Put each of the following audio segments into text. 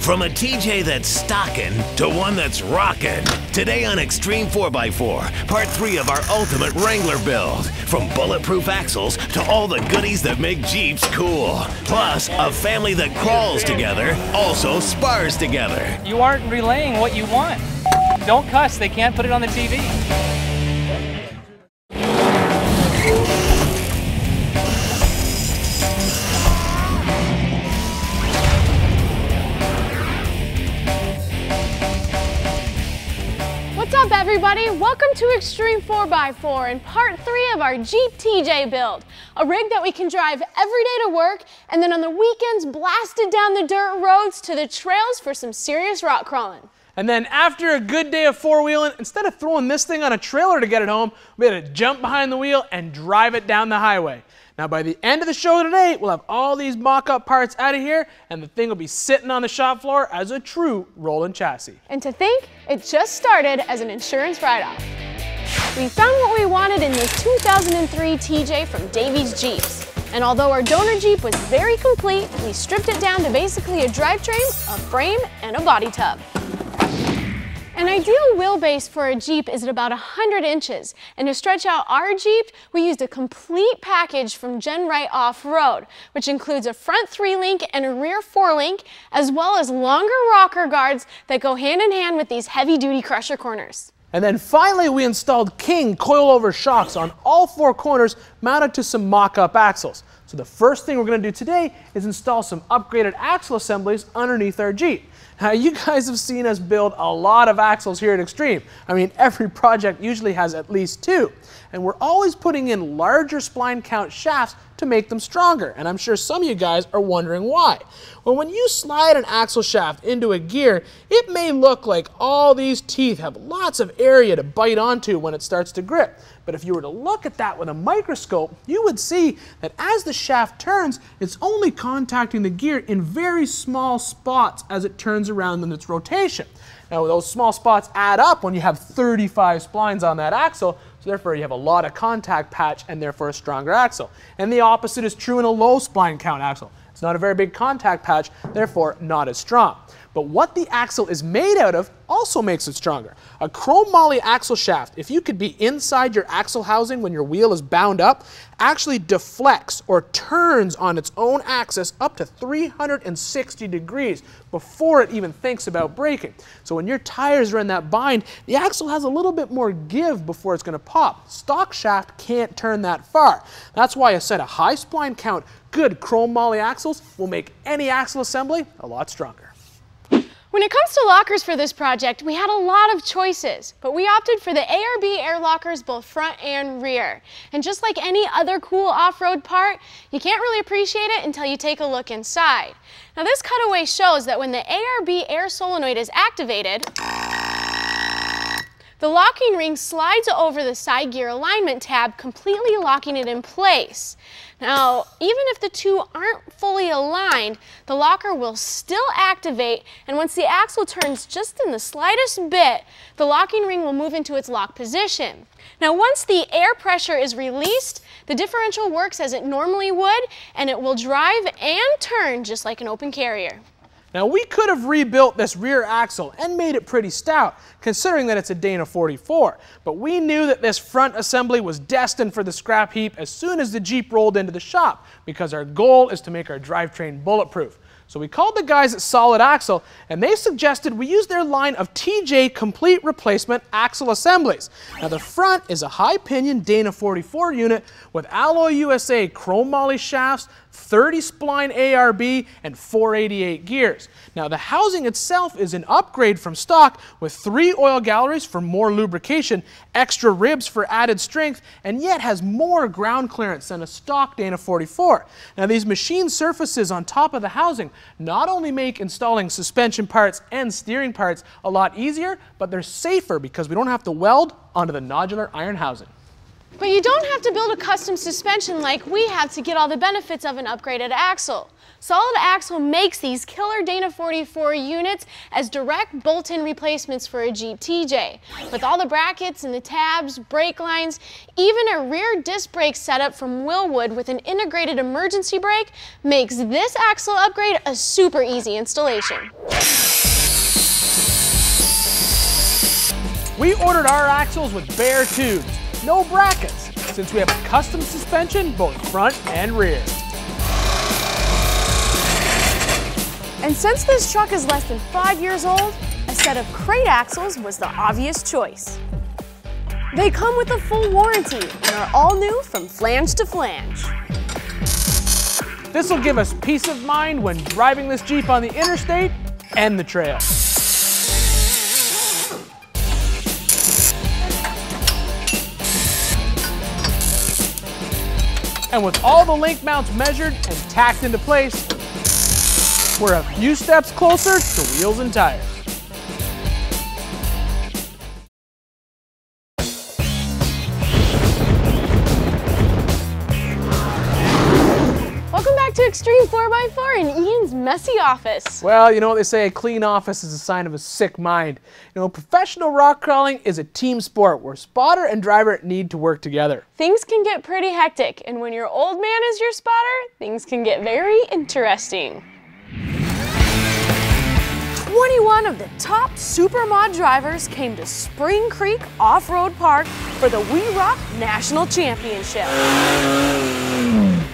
From a TJ that's stockin' to one that's rockin'. Today on Xtreme 4x4, part 3 of our ultimate Wrangler build. From bulletproof axles to all the goodies that make Jeeps cool. Plus, a family that crawls together also spars together. You aren't relaying what you want. Don't cuss, they can't put it on the TV. Everybody, welcome to Xtreme 4x4 and part 3 of our Jeep TJ build, a rig that we can drive every day to work and then on the weekends blasted down the dirt roads to the trails for some serious rock crawling. And then after a good day of four-wheeling, instead of throwing this thing on a trailer to get it home, we had to jump behind the wheel and drive it down the highway. Now by the end of the show today, we'll have all these mock-up parts out of here and the thing will be sitting on the shop floor as a true rolling chassis. And to think, it just started as an insurance write-off. We found what we wanted in this 2003 TJ from Davies Jeeps. And although our donor Jeep was very complete, we stripped it down to basically a drivetrain, a frame, and a body tub. An ideal wheelbase for a Jeep is at about 100 inches, and to stretch out our Jeep, we used a complete package from GenRite Off-Road, which includes a front 3-link and a rear 4-link, as well as longer rocker guards that go hand-in-hand with these heavy-duty crusher corners. And then finally, we installed King coilover shocks on all 4 corners mounted to some mock-up axles. So the first thing we're going to do today is install some upgraded axle assemblies underneath our Jeep. Now, you guys have seen us build a lot of axles here at Xtreme. I mean, every project usually has at least 2. And we're always putting in larger spline count shafts to make them stronger. And I'm sure some of you guys are wondering why. Well, when you slide an axle shaft into a gear, it may look like all these teeth have lots of area to bite onto when it starts to grip. But if you were to look at that with a microscope, you would see that as the shaft turns, it's only contacting the gear in very small spots as it turns around in its rotation. Now, those small spots add up when you have 35 splines on that axle, so therefore you have a lot of contact patch and therefore a stronger axle. And the opposite is true in a low spline count axle. It's not a very big contact patch, therefore not as strong. But what the axle is made out of also makes it stronger. A chrome moly axle shaft, if you could be inside your axle housing when your wheel is bound up, actually deflects or turns on its own axis up to 360 degrees before it even thinks about braking. So when your tires are in that bind, the axle has a little bit more give before it's going to pop. Stock shaft can't turn that far. That's why a set of high spline count, good chrome moly axles will make any axle assembly a lot stronger. When it comes to lockers for this project, we had a lot of choices, but we opted for the ARB air lockers, both front and rear. And just like any other cool off-road part, you can't really appreciate it until you take a look inside. Now this cutaway shows that when the ARB air solenoid is activated, the locking ring slides over the side gear alignment tab, completely locking it in place. Now, even if the two aren't fully aligned, the locker will still activate, and once the axle turns just in the slightest bit, the locking ring will move into its lock position. Now, once the air pressure is released, the differential works as it normally would, and it will drive and turn just like an open carrier. Now, we could have rebuilt this rear axle and made it pretty stout, considering that it's a Dana 44, but we knew that this front assembly was destined for the scrap heap as soon as the Jeep rolled into the shop, because our goal is to make our drivetrain bulletproof. So we called the guys at Solid Axle, and they suggested we use their line of TJ complete replacement axle assemblies. Now the front is a high pinion Dana 44 unit with Alloy USA chrome moly shafts, 30 spline ARB, and 488 gears. Now the housing itself is an upgrade from stock with 3 oil galleries for more lubrication, extra ribs for added strength, and yet has more ground clearance than a stock Dana 44. Now these machine surfaces on top of the housing not only make installing suspension parts and steering parts a lot easier, but they're safer because we don't have to weld onto the nodular iron housing. But you don't have to build a custom suspension like we have to get all the benefits of an upgraded axle. Solid Axle makes these killer Dana 44 units as direct bolt-in replacements for a Jeep TJ. With all the brackets and the tabs, brake lines, even a rear disc brake setup from Wilwood with an integrated emergency brake makes this axle upgrade a super easy installation. We ordered our axles with bare tubes, no brackets, since we have a custom suspension both front and rear. And since this truck is less than 5 years old, a set of crate axles was the obvious choice. They come with a full warranty and are all new from flange to flange. This will give us peace of mind when driving this Jeep on the interstate and the trail. And with all the link mounts measured and tacked into place, we're a few steps closer to wheels and tires. Welcome back to Xtreme 4x4 in Ian's messy office. Well, you know what they say, a clean office is a sign of a sick mind. You know, professional rock crawling is a team sport where spotter and driver need to work together. Things can get pretty hectic, and when your old man is your spotter, things can get very interesting. 21 of the top supermod drivers came to Spring Creek Off-Road Park for the We Rock National Championship.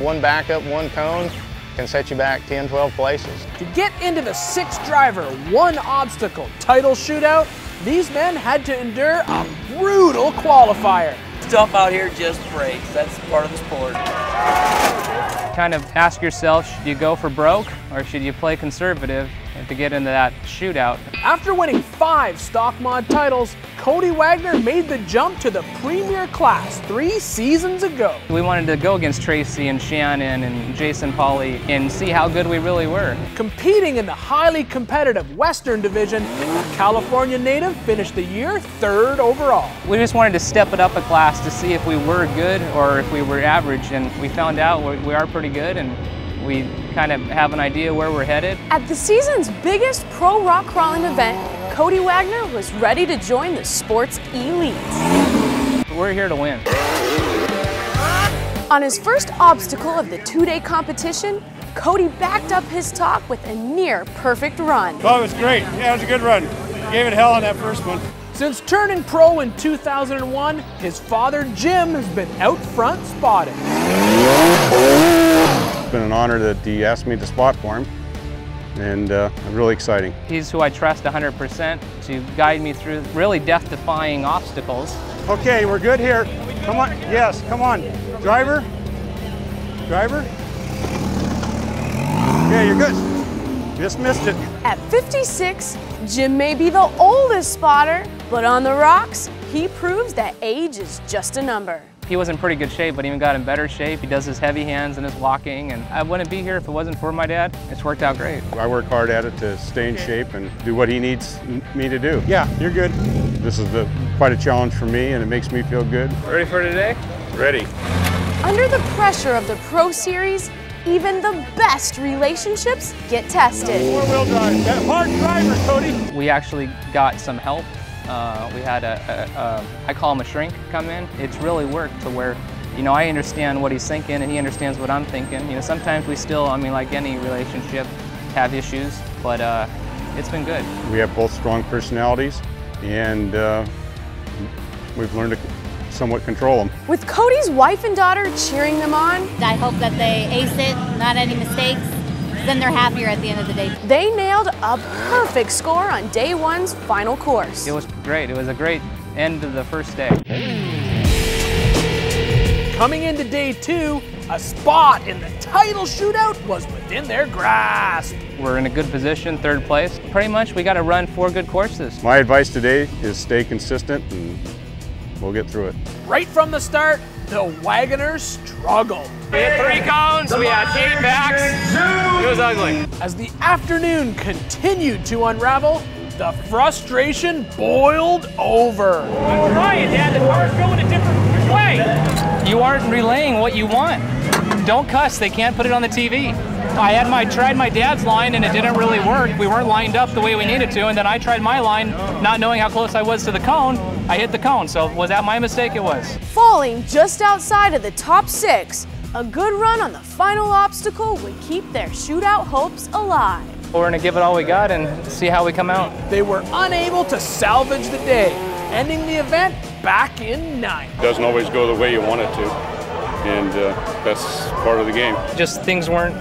One backup, one cone can set you back 10, 12 places. To get into the six-driver, one-obstacle title shootout, these men had to endure a brutal qualifier. Stuff out here just breaks. That's part of the sport. Kind of ask yourself, should you go for broke or should you play conservative to get into that shootout? After winning 5 stock mod titles, Cody Wagner made the jump to the premier class 3 seasons ago. We wanted to go against Tracy and Shannon and Jason Pauley and see how good we really were. Competing in the highly competitive Western Division, a California native finished the year 3rd overall. We just wanted to step it up a class to see if we were good or if we were average, and we found out we are pretty good, and we kind of have an idea where we're headed. At the season's biggest pro rock crawling event, Cody Wagner was ready to join the sport's elite. We're here to win. On his first obstacle of the 2-day competition, Cody backed up his talk with a near perfect run. Oh, it was great. Yeah, it was a good run. Gave it hell on that first one. Since turning pro in 2001, his father Jim has been out front spotting. It's been an honor that he asked me to spot for him, and really exciting. He's who I trust 100% to guide me through really death-defying obstacles. Okay, we're good here. Come on, yes, come on. Driver, driver. Okay, you're good. Just missed it. At 56, Jim may be the oldest spotter, but on the rocks, he proves that age is just a number. He was in pretty good shape, but even got in better shape. He does his heavy hands and his walking, and I wouldn't be here if it wasn't for my dad. It's worked out great. I work hard at it to stay in shape and do what he needs me to do. Yeah, you're good. This is quite a challenge for me, and it makes me feel good. Ready for today? Ready. Under the pressure of the Pro Series, even the best relationships get tested. Four-wheel drive, that hard driver, Cody. We actually got some help. We had I call him a shrink, come in. It's really worked to where, you know, I understand what he's thinking and he understands what I'm thinking. You know, sometimes we still, I mean, like any relationship, have issues, but it's been good. We have both strong personalities, and we've learned to somewhat control them. With Cody's wife and daughter cheering them on, I hope that they ace it, not any mistakes. Then they're happier at the end of the day. They nailed a perfect score on day one's final course. It was great. It was a great end of the first day. Coming into day 2, a spot in the title shootout was within their grasp. We're in a good position, 3rd place. Pretty much we got to run 4 good courses. My advice today is stay consistent and we'll get through it. Right from the start, the Wagoners struggled. We had 3 cones, we had 8 backs, it was ugly. As the afternoon continued to unravel, the frustration boiled over. I'm trying, Dad, the car's going a different way. You aren't relaying what you want. Don't cuss, they can't put it on the TV. I had tried my dad's line and it didn't really work. We weren't lined up the way we needed to, and then I tried my line, not knowing how close I was to the cone. I hit the cone, so was that my mistake? It was. Falling just outside of the top six, a good run on the final obstacle would keep their shootout hopes alive. We're gonna give it all we got and see how we come out. They were unable to salvage the day, ending the event back in ninth. Doesn't always go the way you want it to, and that's part of the game. Just things weren't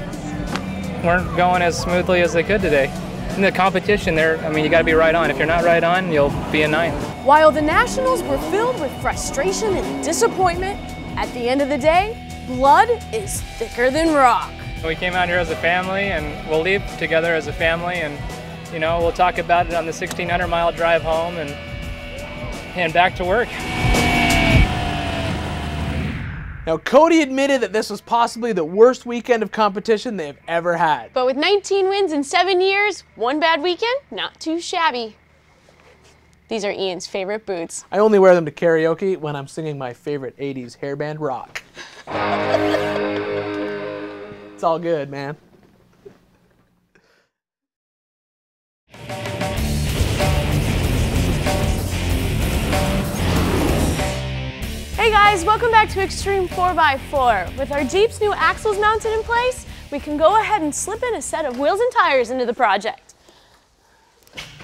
going as smoothly as they could today. In the competition there, I mean, you gotta be right on. If you're not right on, you'll be in ninth. While the Nationals were filled with frustration and disappointment, at the end of the day, blood is thicker than rock. We came out here as a family, and we'll leave together as a family, and you know, we'll talk about it on the 1,600 mile drive home and back to work. Now, Cody admitted that this was possibly the worst weekend of competition they have ever had. But with 19 wins in 7 years, one bad weekend, not too shabby. These are Ian's favorite boots. I only wear them to karaoke when I'm singing my favorite 80s hairband rock. It's all good, man. Hey guys, welcome back to Xtreme 4x4. With our Jeep's new axles mounted in place, we can go ahead and slip in a set of wheels and tires into the project.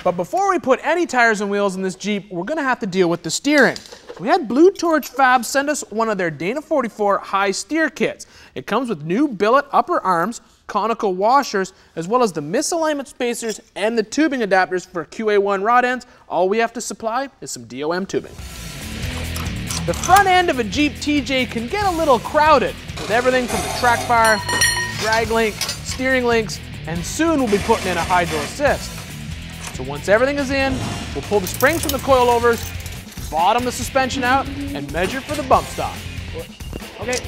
But before we put any tires and wheels in this Jeep, we're gonna have to deal with the steering. We had Blue Torch Fab send us one of their Dana 44 high steer kits. It comes with new billet upper arms, conical washers, as well as the misalignment spacers and the tubing adapters for QA1 rod ends. All we have to supply is some DOM tubing. The front end of a Jeep TJ can get a little crowded with everything from the track bar, drag link, steering links, and soon we'll be putting in a hydro assist. So once everything is in, we'll pull the springs from the coilovers, bottom the suspension out, and measure for the bump stop. Okay.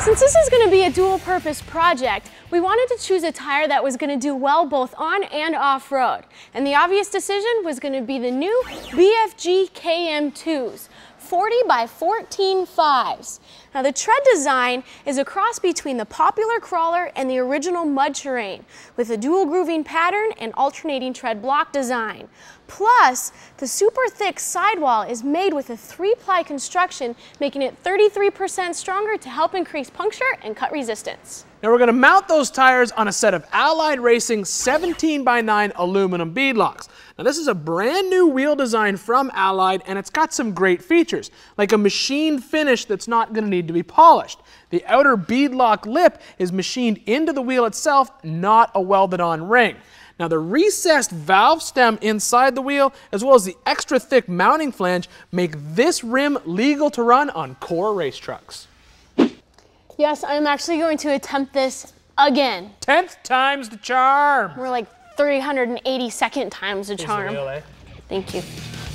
Since this is going to be a dual-purpose project, we wanted to choose a tire that was going to do well both on and off-road. And the obvious decision was going to be the new BFG KM2s, 40x14.5s. Now the tread design is a cross between the popular crawler and the original mud terrain, with a dual grooving pattern and alternating tread block design. Plus, the super thick sidewall is made with a 3-ply construction, making it 33% stronger to help increase puncture and cut resistance. Now we're going to mount those tires on a set of Allied Racing 17x9 aluminum bead locks. Now this is a brand new wheel design from Allied, and it's got some great features, like a machined finish that's not going to need to be polished. The outer bead lock lip is machined into the wheel itself, not a welded on ring. Now the recessed valve stem inside the wheel, as well as the extra thick mounting flange, make this rim legal to run on core race trucks. Yes, I'm actually going to attempt this again. 10th time's the charm. We're like 382nd time's the charm. Here's the wheel, eh? Thank you.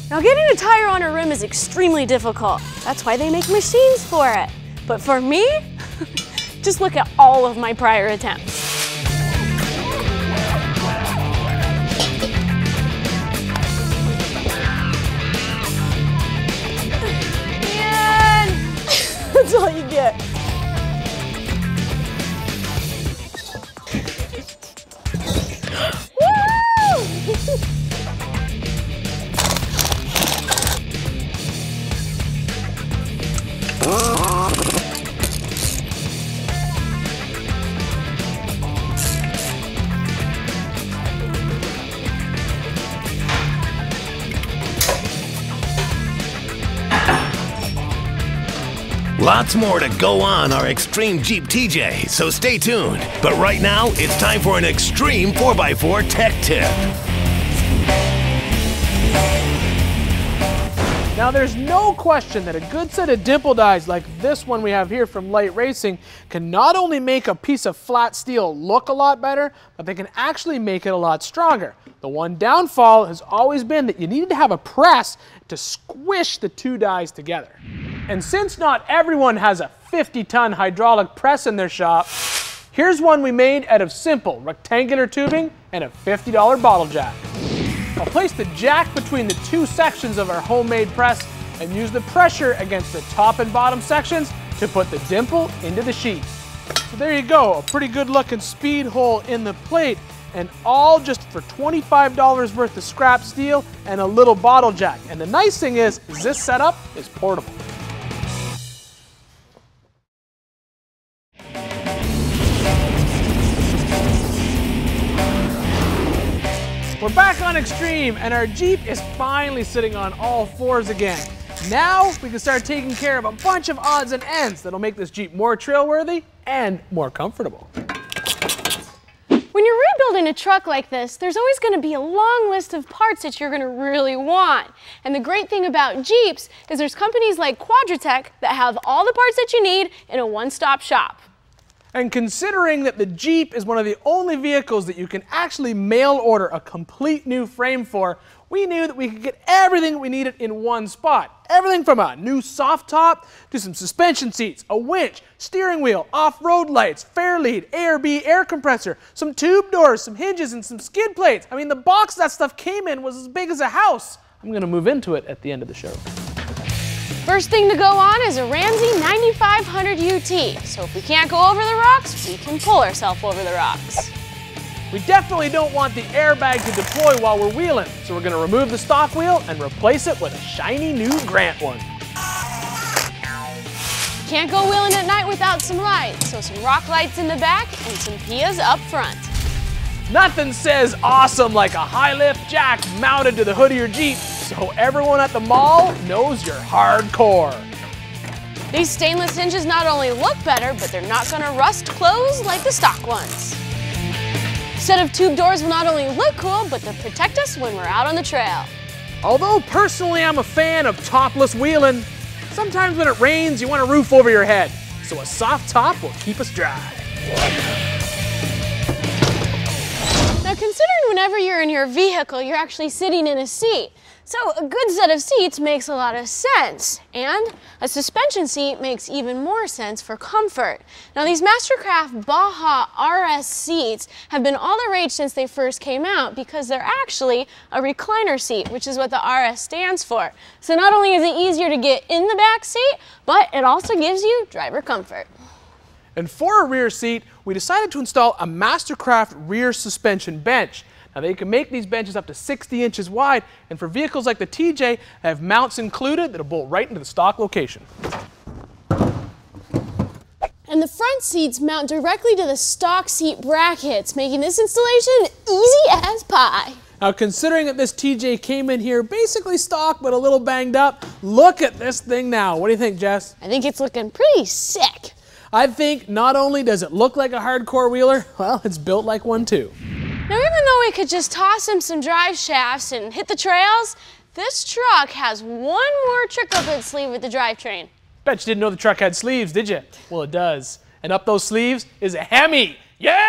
Now getting a tire on a rim is extremely difficult. That's why they make machines for it. But for me, just look at all of my prior attempts. Man, that's all you get. Lots more to go on our Xtreme Jeep TJ, so stay tuned. But right now, it's time for an Xtreme 4x4 Tech Tip. Now there's no question that a good set of dimpled eyes like this one we have here from Light Racing can not only make a piece of flat steel look a lot better, but they can actually make it a lot stronger. The one downfall has always been that you needed to have a press to squish the two dies together. And since not everyone has a 50-ton hydraulic press in their shop, here's one we made out of simple rectangular tubing and a $50 bottle jack. I'll place the jack between the two sections of our homemade press and use the pressure against the top and bottom sections to put the dimple into the sheet. So there you go, a pretty good looking speed hole in the plate, and all just for $25 worth of scrap steel and a little bottle jack. And the nice thing is this setup is portable. We're back on Xtreme, and our Jeep is finally sitting on all fours again. Now we can start taking care of a bunch of odds and ends that'll make this Jeep more trail-worthy and more comfortable. When you're rebuilding a truck like this, there's always going to be a long list of parts that you're going to really want. And the great thing about Jeeps is there's companies like Quadratec that have all the parts that you need in a one-stop shop. And considering that the Jeep is one of the only vehicles that you can actually mail order a complete new frame for, we knew that we could get everything we needed in one spot. Everything from a new soft top to some suspension seats, a winch, steering wheel, off-road lights, fairlead, ARB air compressor, some tube doors, some hinges, and some skid plates. I mean, the box that stuff came in was as big as a house. I'm going to move into it at the end of the show. First thing to go on is a Ramsey 9500 UT, so if we can't go over the rocks, we can pull ourselves over the rocks. We definitely don't want the airbag to deploy while we're wheeling, so we're going to remove the stock wheel and replace it with a shiny new Grant one. Can't go wheeling at night without some lights, so some rock lights in the back and some PIAs up front. Nothing says awesome like a high-lift jack mounted to the hood of your Jeep, so everyone at the mall knows you're hardcore. These stainless hinges not only look better, but they're not going to rust closed like the stock ones. A set of tube doors will not only look cool, but they'll protect us when we're out on the trail. Although personally I'm a fan of topless wheeling, sometimes when it rains you want a roof over your head, so a soft top will keep us dry. Now, considering whenever you're in your vehicle, you're actually sitting in a seat. So a good set of seats makes a lot of sense. And a suspension seat makes even more sense for comfort. Now, these Mastercraft Baja RS seats have been all the rage since they first came out because they're actually a recliner seat, which is what the RS stands for. So not only is it easier to get in the back seat, but it also gives you driver comfort. And for a rear seat, we decided to install a Mastercraft rear suspension bench. Now, they can make these benches up to 60 inches wide, and for vehicles like the TJ, they have mounts included that'll bolt right into the stock location. And the front seats mount directly to the stock seat brackets, making this installation easy as pie. Now, considering that this TJ came in here basically stock but a little banged up, look at this thing now. What do you think, Jess? I think it's looking pretty sick. I think not only does it look like a hardcore wheeler, well, it's built like one too. Now, even though we could just toss him some drive shafts and hit the trails, this truck has one more trick up its sleeve with the drivetrain. Bet you didn't know the truck had sleeves, did you? Well, it does. And up those sleeves is a Hemi. Yeah!